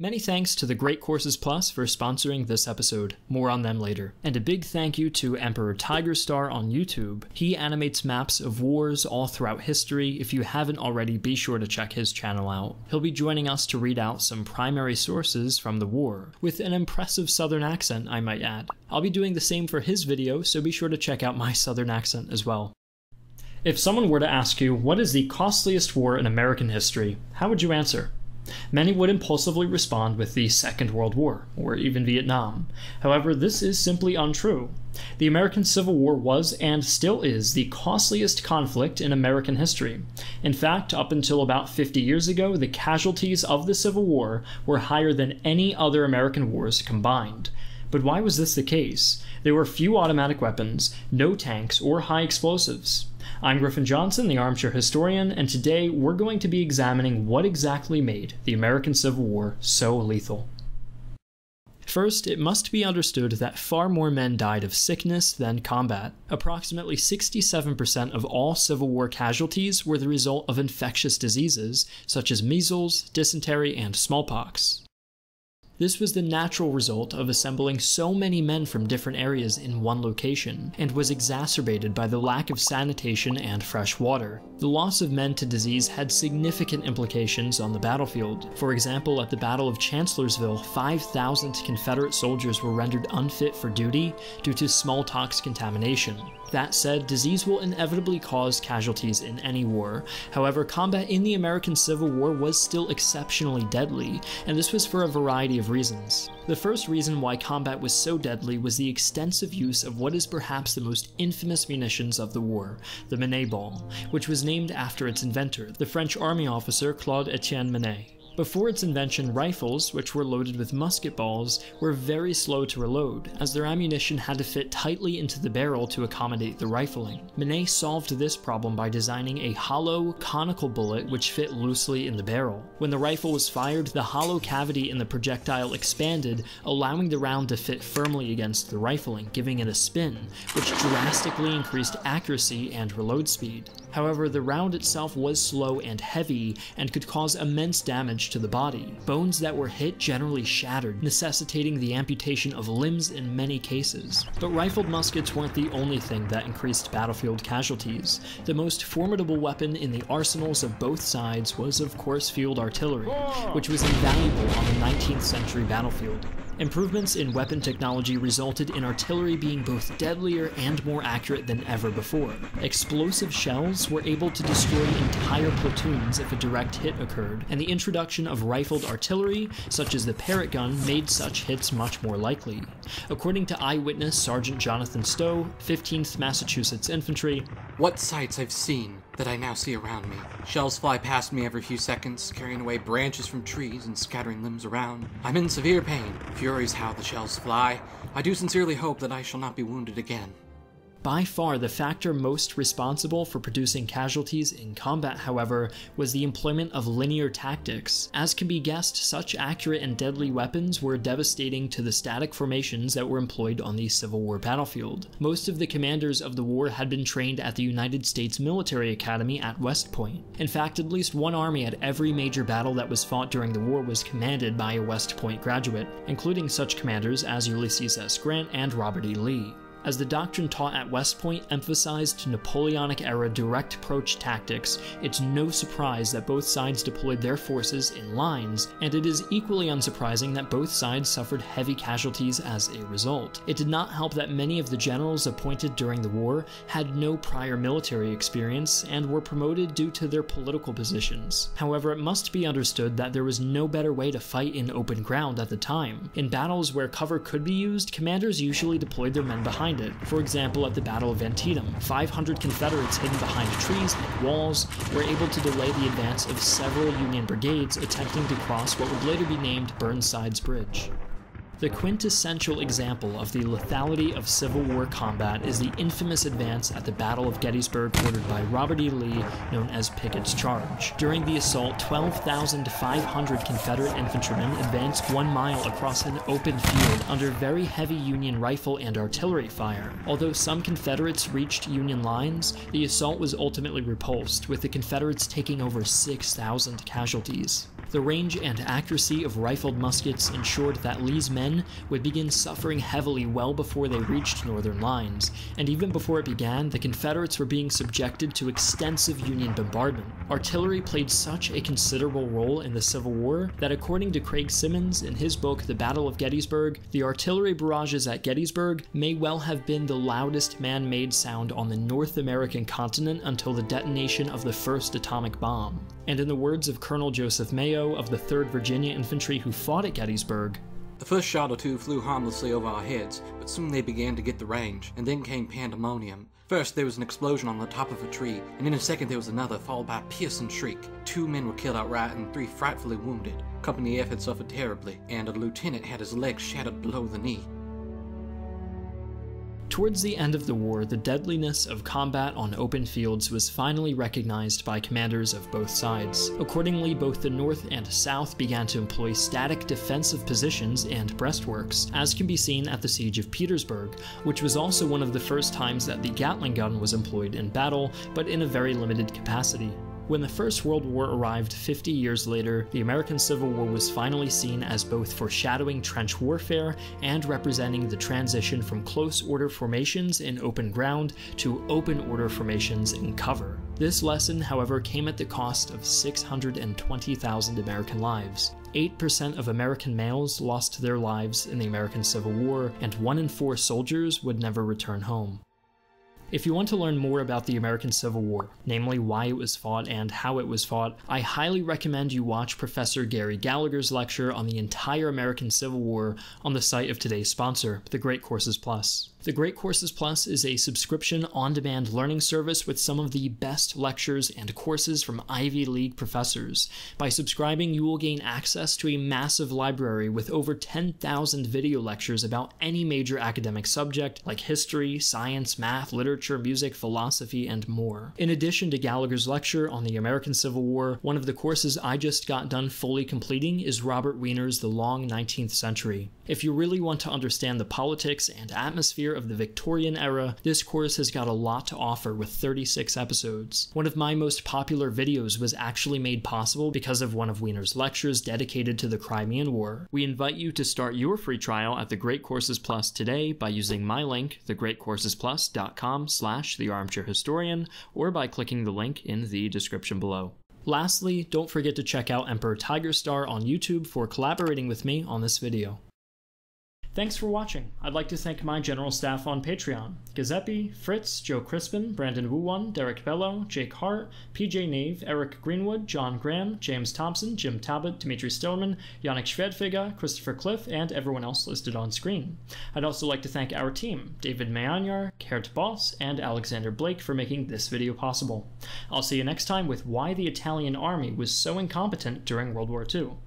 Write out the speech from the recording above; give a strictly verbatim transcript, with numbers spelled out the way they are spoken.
Many thanks to The Great Courses Plus for sponsoring this episode, more on them later. And a big thank you to Emperor Tigerstar on YouTube. He animates maps of wars all throughout history. If you haven't already, be sure to check his channel out. He'll be joining us to read out some primary sources from the war, with an impressive southern accent, I might add. I'll be doing the same for his video, so be sure to check out my southern accent as well. If someone were to ask you, what is the costliest war in American history, how would you answer? Many would impulsively respond with the Second World War, or even Vietnam. However, this is simply untrue. The American Civil War was, and still is, the costliest conflict in American history. In fact, up until about fifty years ago, the casualties of the Civil War were higher than any other American wars combined. But why was this the case? There were few automatic weapons, no tanks, or high explosives. I'm Griffin Johnson, the Armchair Historian, and today we're going to be examining what exactly made the American Civil War so lethal. First, it must be understood that far more men died of sickness than combat. Approximately sixty-seven percent of all Civil War casualties were the result of infectious diseases such as measles, dysentery, and smallpox. This was the natural result of assembling so many men from different areas in one location, and was exacerbated by the lack of sanitation and fresh water. The loss of men to disease had significant implications on the battlefield. For example, at the Battle of Chancellorsville, five thousand Confederate soldiers were rendered unfit for duty due to smallpox contamination. That said, disease will inevitably cause casualties in any war. However, combat in the American Civil War was still exceptionally deadly, and this was for a variety of reasons. The first reason why combat was so deadly was the extensive use of what is perhaps the most infamous munitions of the war, the Minié ball, which was named after its inventor, the French army officer Claude Etienne Minié. Before its invention, rifles, which were loaded with musket balls, were very slow to reload, as their ammunition had to fit tightly into the barrel to accommodate the rifling. Minié solved this problem by designing a hollow, conical bullet which fit loosely in the barrel. When the rifle was fired, the hollow cavity in the projectile expanded, allowing the round to fit firmly against the rifling, giving it a spin, which drastically increased accuracy and reload speed. However, the round itself was slow and heavy, and could cause immense damage to the body. Bones that were hit generally shattered, necessitating the amputation of limbs in many cases. But rifled muskets weren't the only thing that increased battlefield casualties. The most formidable weapon in the arsenals of both sides was, of course, field artillery, which was invaluable on the nineteenth century battlefield. Improvements in weapon technology resulted in artillery being both deadlier and more accurate than ever before. Explosive shells were able to destroy entire platoons if a direct hit occurred, and the introduction of rifled artillery, such as the Parrott gun, made such hits much more likely. According to eyewitness Sergeant Jonathan Stowe, fifteenth Massachusetts Infantry, "What sights I've seen that I now see around me. Shells fly past me every few seconds, carrying away branches from trees and scattering limbs around. I'm in severe pain. Furies how the shells fly. I do sincerely hope that I shall not be wounded again." By far, the factor most responsible for producing casualties in combat, however, was the employment of linear tactics. As can be guessed, such accurate and deadly weapons were devastating to the static formations that were employed on the Civil War battlefield. Most of the commanders of the war had been trained at the United States Military Academy at West Point. In fact, at least one army at every major battle that was fought during the war was commanded by a West Point graduate, including such commanders as Ulysses S. Grant and Robert E. Lee. As the doctrine taught at West Point emphasized Napoleonic-era direct approach tactics, it's no surprise that both sides deployed their forces in lines, and it is equally unsurprising that both sides suffered heavy casualties as a result. It did not help that many of the generals appointed during the war had no prior military experience and were promoted due to their political positions. However, it must be understood that there was no better way to fight in open ground at the time. In battles where cover could be used, commanders usually deployed their men behind it. For example, at the Battle of Antietam, five hundred Confederates hidden behind trees and walls were able to delay the advance of several Union brigades attempting to cross what would later be named Burnside's Bridge. The quintessential example of the lethality of Civil War combat is the infamous advance at the Battle of Gettysburg ordered by Robert E. Lee, known as Pickett's Charge. During the assault, twelve thousand five hundred Confederate infantrymen advanced one mile across an open field under very heavy Union rifle and artillery fire. Although some Confederates reached Union lines, the assault was ultimately repulsed, with the Confederates taking over six thousand casualties. The range and accuracy of rifled muskets ensured that Lee's men would begin suffering heavily well before they reached northern lines, and even before it began, the Confederates were being subjected to extensive Union bombardment. Artillery played such a considerable role in the Civil War that, according to Craig Simmons in his book The Battle of Gettysburg, the artillery barrages at Gettysburg may well have been the loudest man-made sound on the North American continent until the detonation of the first atomic bomb. And in the words of Colonel Joseph Mayo of the third Virginia Infantry who fought at Gettysburg, "The first shot or two flew harmlessly over our heads, but soon they began to get the range, and then came pandemonium. First there was an explosion on the top of a tree, and in a second there was another, followed by a piercing shriek. Two men were killed outright and three frightfully wounded. Company F had suffered terribly, and a lieutenant had his leg shattered below the knee." Towards the end of the war, the deadliness of combat on open fields was finally recognized by commanders of both sides. Accordingly, both the North and South began to employ static defensive positions and breastworks, as can be seen at the Siege of Petersburg, which was also one of the first times that the Gatling gun was employed in battle, but in a very limited capacity. When the First World War arrived fifty years later, the American Civil War was finally seen as both foreshadowing trench warfare and representing the transition from close-order formations in open ground to open-order formations in cover. This lesson, however, came at the cost of six hundred twenty thousand American lives. eight percent of American males lost their lives in the American Civil War, and one in four soldiers would never return home. If you want to learn more about the American Civil War, namely why it was fought and how it was fought, I highly recommend you watch Professor Gary Gallagher's lecture on the entire American Civil War on the site of today's sponsor, The Great Courses Plus. The Great Courses Plus is a subscription on-demand learning service with some of the best lectures and courses from Ivy League professors. By subscribing, you will gain access to a massive library with over ten thousand video lectures about any major academic subject like history, science, math, literature, music, philosophy, and more. In addition to Gallagher's lecture on the American Civil War, one of the courses I just got done fully completing is Robert Wiener's The Long nineteenth Century. If you really want to understand the politics and atmosphere of the Victorian era, this course has got a lot to offer with thirty-six episodes. One of my most popular videos was actually made possible because of one of Wiener's lectures dedicated to the Crimean War. We invite you to start your free trial at The Great Courses Plus today by using my link, the great courses plus dot com slash the armchair historian, or by clicking the link in the description below. Lastly, don't forget to check out Emperor Tigerstar on YouTube for collaborating with me on this video. Thanks for watching. I'd like to thank my general staff on Patreon: Giuseppe, Fritz, Joe Crispin, Brandon Wuwon, Derek Bello, Jake Hart, P J Nave, Eric Greenwood, John Graham, James Thompson, Jim Talbot, Dimitri Stillman, Yannick Schvedfiger, Christopher Cliff, and everyone else listed on screen. I'd also like to thank our team, David Mayanyar, Kert Boss, and Alexander Blake for making this video possible. I'll see you next time with why the Italian army was so incompetent during World War Two.